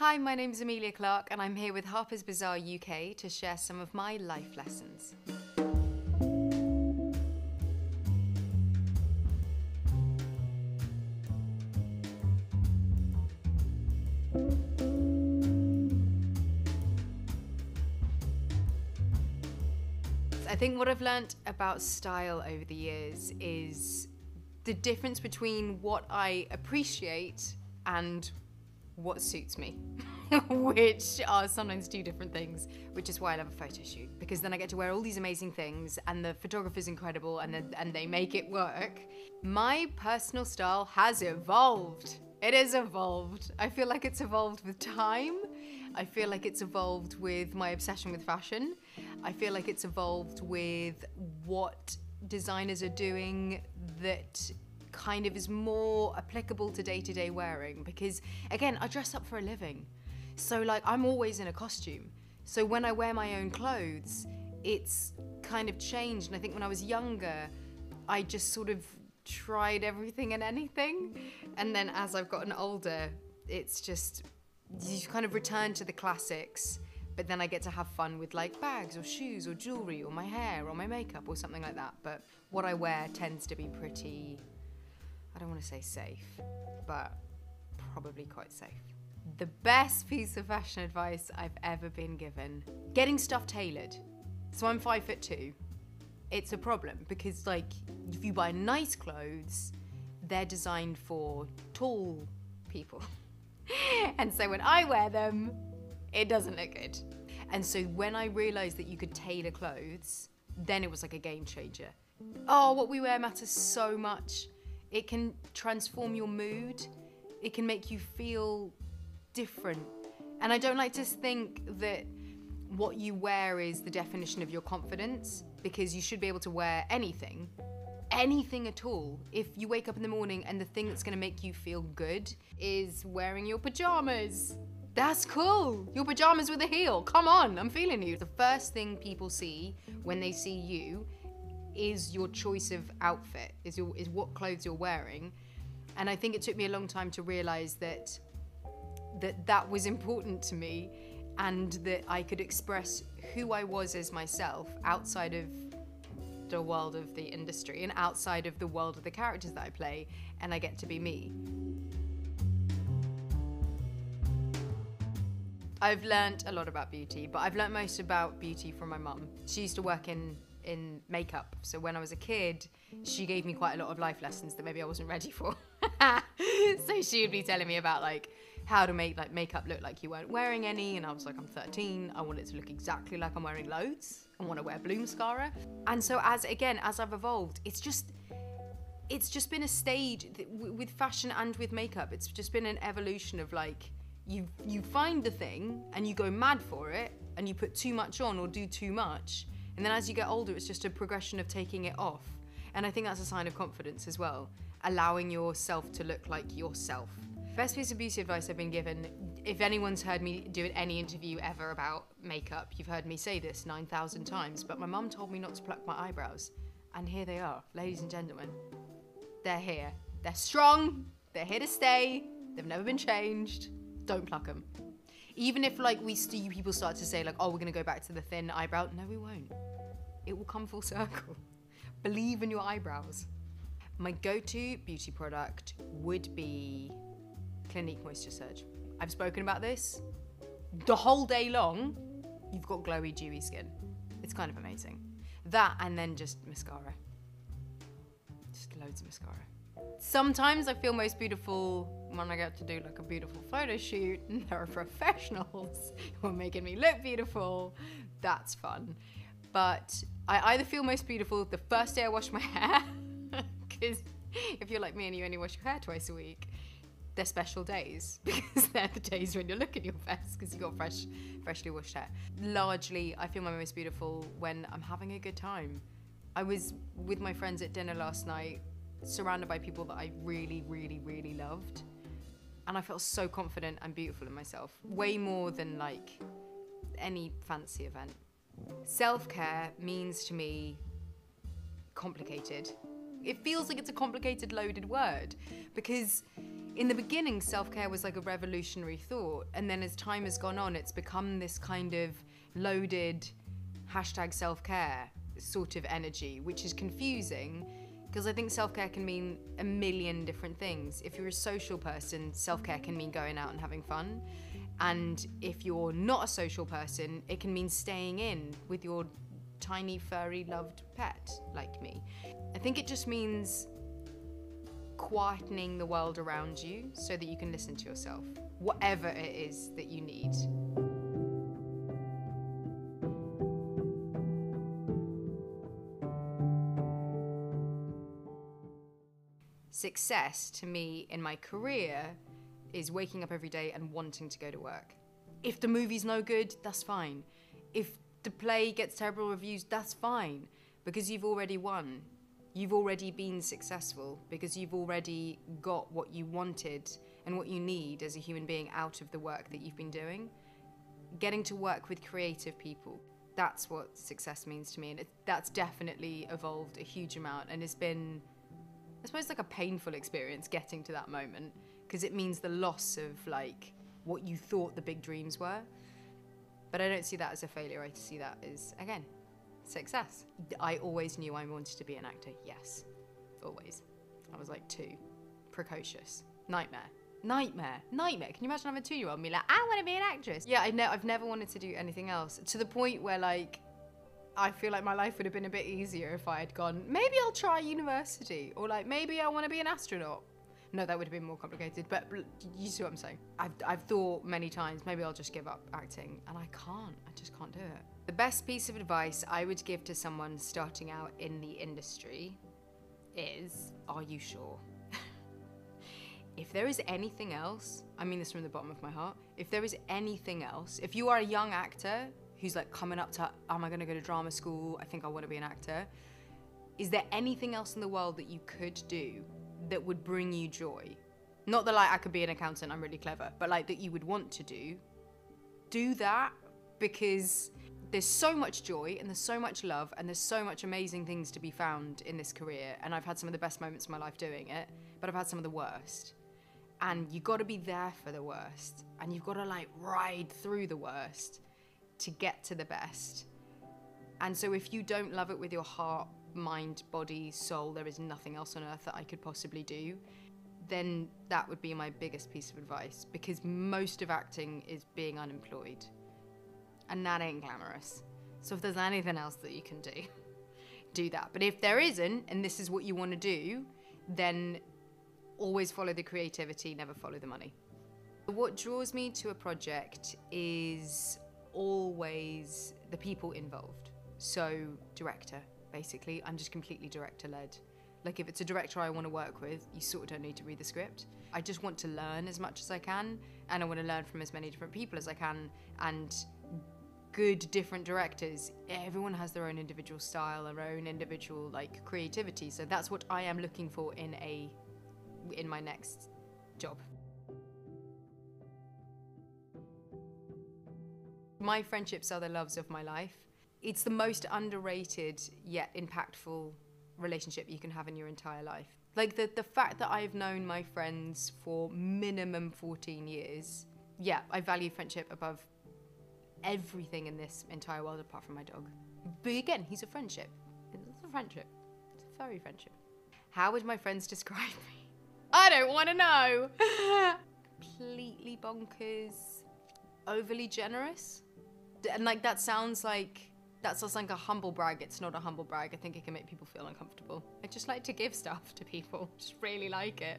Hi, my name is Emilia Clarke and I'm here with Harper's Bazaar UK to share some of my life lessons. I think what I've learnt about style over the years is the difference between what I appreciate and what suits me, which are sometimes two different things, which is why I love a photo shoot, because then I get to wear all these amazing things and the photographer's incredible and they make it work. My personal style has evolved. It has evolved. I feel like it's evolved with time. I feel like it's evolved with my obsession with fashion. I feel like it's evolved with what designers are doing that kind of is more applicable to day-to-day wearing, because again, I dress up for a living. So like, I'm always in a costume. So when I wear my own clothes, it's kind of changed. And I think when I was younger, I just sort of tried everything and anything. And then as I've gotten older, it's just, you kind of return to the classics, but then I get to have fun with like bags or shoes or jewelry or my hair or my makeup or something like that. But what I wear tends to be pretty, I don't want to say safe, but probably quite safe. The best piece of fashion advice I've ever been given: getting stuff tailored. So I'm 5'2". It's a problem because like, if you buy nice clothes, they're designed for tall people. And so when I wear them, it doesn't look good. And so when I realized that you could tailor clothes, then it was like a game changer. Oh, what we wear matters so much. It can transform your mood. It can make you feel different. And I don't like to think that what you wear is the definition of your confidence, because you should be able to wear anything, anything at all. If you wake up in the morning and the thing that's gonna make you feel good is wearing your pajamas, that's cool. Your pajamas with a heel, come on, I'm feeling you. The first thing people see when they see you is your choice of outfit, is what clothes you're wearing. And I think it took me a long time to realize that was important to me, and that I could express who I was as myself outside of the world of the industry and outside of the world of the characters that I play, and I get to be me. I've learned a lot about beauty, but I've learned most about beauty from my mum. She used to work in makeup. So when I was a kid, she gave me quite a lot of life lessons that maybe I wasn't ready for. So she would be telling me about like how to make like makeup look like you weren't wearing any. And I was like, I'm 13. I want it to look exactly like I'm wearing loads. I want to wear blue mascara. And so as I've evolved, it's just been a stage with fashion and with makeup. It's just been an evolution of like, you find the thing and you go mad for it and you put too much on or do too much. And then as you get older, it's just a progression of taking it off. And I think that's a sign of confidence as well, allowing yourself to look like yourself. Best piece of beauty advice I've been given, if anyone's heard me do any interview ever about makeup, you've heard me say this 9,000 times, but my mum told me not to pluck my eyebrows. And here they are, ladies and gentlemen. They're here. They're strong. They're here to stay. They've never been changed. Don't pluck them. Even if like people start to say like, oh, we're gonna go back to the thin eyebrow. No, we won't. It will come full circle. Believe in your eyebrows. My go-to beauty product would be Clinique Moisture Surge. I've spoken about this the whole day long. You've got glowy, dewy skin. It's kind of amazing. That, and then just mascara. Just loads of mascara. Sometimes I feel most beautiful when I get to do like a beautiful photo shoot and there are professionals who are making me look beautiful. That's fun. But I either feel most beautiful the first day I wash my hair, because if you're like me and you only wash your hair twice a week, they're special days, because they're the days when you're looking your best because you got freshly washed hair. Largely, I feel my most beautiful when I'm having a good time. I was with my friends at dinner last night, surrounded by people that I really, really, really loved. And I felt so confident and beautiful in myself, way more than like any fancy event. Self-care means to me complicated. It feels like it's a complicated, loaded word, because In the beginning, self-care was like a revolutionary thought, and then as time has gone on, it's become this kind of loaded hashtag self-care sort of energy, which is confusing, because I think self-care can mean a million different things. If you're a social person, self-care can mean going out and having fun. And if you're not a social person, it can mean staying in with your tiny, furry, loved pet, like me. I think it just means quietening the world around you so that you can listen to yourself, whatever it is that you need. Success to me in my career is waking up every day and wanting to go to work. If the movie's no good, that's fine. If the play gets terrible reviews, that's fine, because you've already won. You've already been successful, because you've already got what you wanted and what you need as a human being out of the work that you've been doing. Getting to work with creative people, that's what success means to me, and that's definitely evolved a huge amount, and it's been, I suppose, like a painful experience getting to that moment, because it means the loss of like what you thought the big dreams were. But I don't see that as a failure, I see that as, again, success. I always knew I wanted to be an actor, yes, always. I was like 2, precocious, nightmare. Can you imagine having a 2-year-old and be like, I want to be an actress? Yeah, I've never wanted to do anything else, to the point where like, I feel like my life would have been a bit easier if I had gone, maybe I'll try university, or like, maybe I want to be an astronaut. No, that would have been more complicated, but you see what I'm saying. I've thought many times, maybe I'll just give up acting, and I just can't do it. The best piece of advice I would give to someone starting out in the industry is, are you sure? If there is anything else, I mean this from the bottom of my heart, if there is anything else, if you are a young actor who's like coming up to, am I gonna go to drama school? I think I wanna be an actor. Is there anything else in the world that you could do that would bring you joy? Not that like I could be an accountant, I'm really clever, but like that you would want to do that, because there's so much joy and there's so much love and there's so much amazing things to be found in this career. And I've had some of the best moments of my life doing it, but I've had some of the worst. And you gotta be there for the worst, and you've gotta like ride through the worst to get to the best. And so if you don't love it with your heart, mind, body, soul, there is nothing else on earth that I could possibly do, then that would be my biggest piece of advice, because most of acting is being unemployed, and that ain't glamorous. So if there's anything else that you can do, do that. But if there isn't, and this is what you want to do, then always follow the creativity, never follow the money. What draws me to a project is always the people involved. So director, basically, I'm just completely director-led. Like if it's a director I want to work with, you sort of don't need to read the script. I just want to learn as much as I can, and I want to learn from as many different people as I can, and good different directors. Everyone has their own individual style, their own individual like creativity. So that's what I am looking for in my next job. My friendships are the loves of my life. It's the most underrated yet impactful relationship you can have in your entire life. Like the fact that I've known my friends for minimum 14 years, yeah, I value friendship above everything in this entire world apart from my dog. But again, he's a friendship. It's a friendship. It's a furry friendship. How would my friends describe me? I don't want to know. Completely bonkers, overly generous. And like that sounds like, that's just like a humble brag. It's not a humble brag. I think it can make people feel uncomfortable. I just like to give stuff to people, just really like it.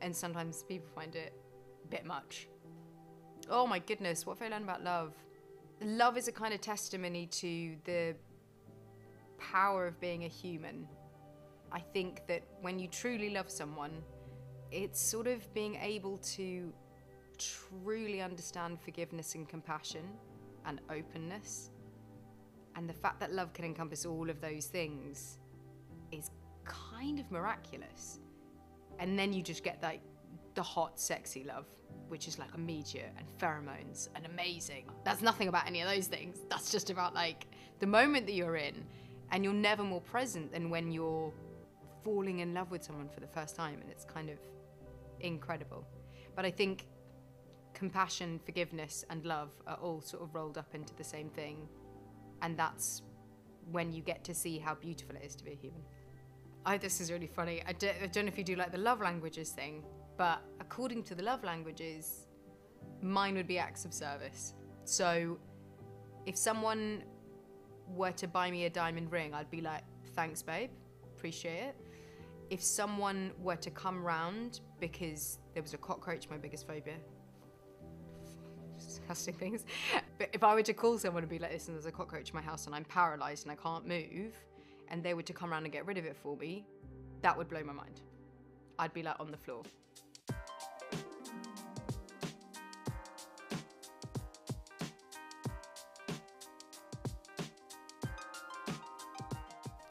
And sometimes people find it a bit much. Oh my goodness, what have I learned about love? Love is a kind of testimony to the power of being a human. I think that when you truly love someone, it's sort of being able to truly understand forgiveness and compassion and openness. And the fact that love can encompass all of those things is kind of miraculous. And then you just get like the hot, sexy love, which is like a meteor and pheromones and amazing. That's nothing about any of those things. That's just about like the moment that you're in, and you're never more present than when you're falling in love with someone for the first time. And it's kind of incredible. But I think compassion, forgiveness, and love are all sort of rolled up into the same thing. And that's when you get to see how beautiful it is to be a human. This is really funny. I don't know if you do like the love languages thing, but according to the love languages, mine would be acts of service. So if someone were to buy me a diamond ring, I'd be like, thanks, babe, appreciate it. If someone were to come round because there was a cockroach, my biggest phobia, disgusting things. But if I were to call someone and be like, listen, there's a cockroach in my house and I'm paralyzed and I can't move, and they were to come around and get rid of it for me, that would blow my mind. I'd be like on the floor.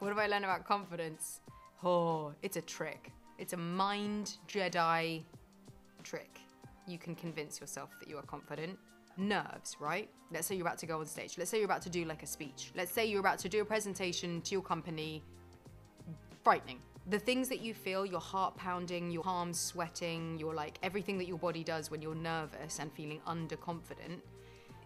What have I learned about confidence? Oh, it's a trick. It's a mind Jedi trick. You can convince yourself that you are confident. Nerves, right? Let's say you're about to go on stage. Let's say you're about to do like a speech. Let's say you're about to do a presentation to your company. Frightening. The things that you feel, your heart pounding, your palms sweating, your like everything that your body does when you're nervous and feeling underconfident.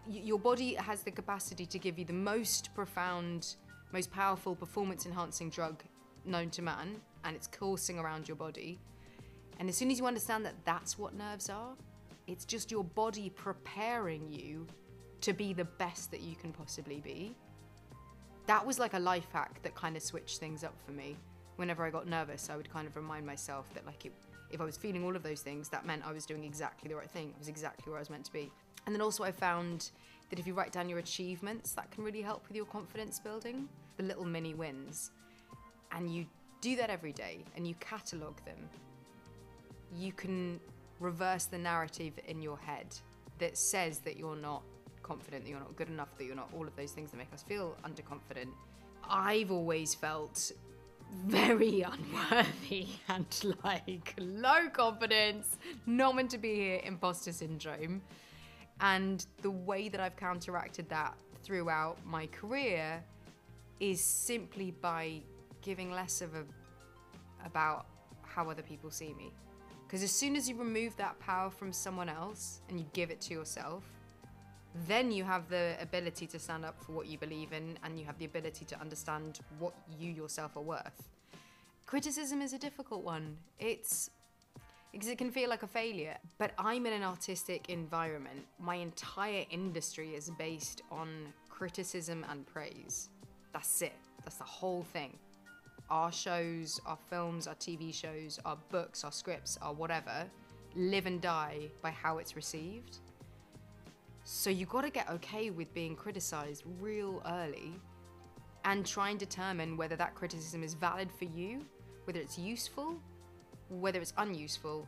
Your body has the capacity to give you the most profound, most powerful performance enhancing drug known to man, and it's coursing around your body. And as soon as you understand that that's what nerves are, it's just your body preparing you to be the best that you can possibly be. That was like a life hack that kind of switched things up for me. Whenever I got nervous, I would kind of remind myself that like if I was feeling all of those things, that meant I was doing exactly the right thing. I was exactly where I was meant to be. And then also I found that if you write down your achievements, that can really help with your confidence building, the little mini wins. And you do that every day and you catalogue them. You can reverse the narrative in your head that says that you're not confident, that you're not good enough, that you're not all of those things that make us feel underconfident. I've always felt very unworthy and like low confidence, not meant to be here, imposter syndrome. And the way that I've counteracted that throughout my career is simply by giving less of about how other people see me. Because as soon as you remove that power from someone else and you give it to yourself, then you have the ability to stand up for what you believe in, and you have the ability to understand what you yourself are worth. Criticism is a difficult one. Because it can feel like a failure. But I'm in an artistic environment. My entire industry is based on criticism and praise. That's it. That's the whole thing. Our shows, our films, our TV shows, our books, our scripts, our whatever, live and die by how it's received. So you gotta get okay with being criticized real early and try and determine whether that criticism is valid for you, whether it's useful, whether it's unuseful,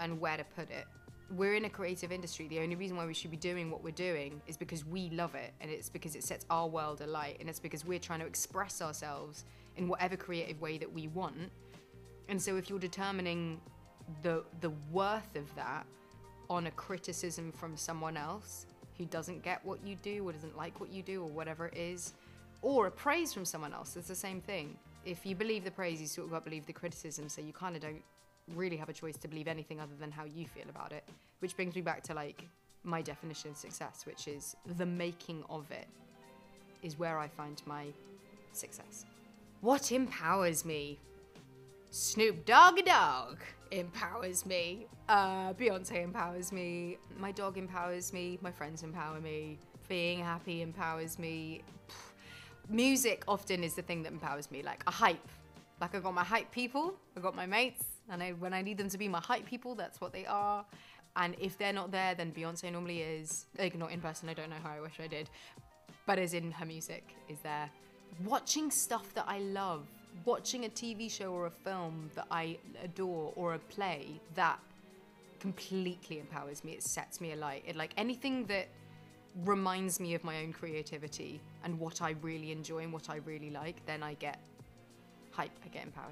and where to put it. We're in a creative industry. The only reason why we should be doing what we're doing is because we love it, and it's because it sets our world alight, and it's because we're trying to express ourselves in whatever creative way that we want. And so if you're determining the worth of that on a criticism from someone else who doesn't get what you do or doesn't like what you do or whatever it is, or a praise from someone else, it's the same thing. If you believe the praise, you sort of got to believe the criticism, so you kind of don't really have a choice to believe anything other than how you feel about it. Which brings me back to like my definition of success, which is the making of it is where I find my success. What empowers me? Snoop Dogg empowers me. Beyonce empowers me. My dog empowers me. My friends empower me. Being happy empowers me. Music often is the thing that empowers me, like a hype. Like I've got my hype people, I've got my mates, and when I need them to be my hype people, that's what they are. And if they're not there, then Beyonce normally is. Like not in person, I don't know how, I wish I did. But as in her music is there. Watching stuff that I love, watching a TV show or a film that I adore or a play, that completely empowers me. It sets me alight. It like anything that reminds me of my own creativity and what I really enjoy and what I really like, then I get hype, I get empowered.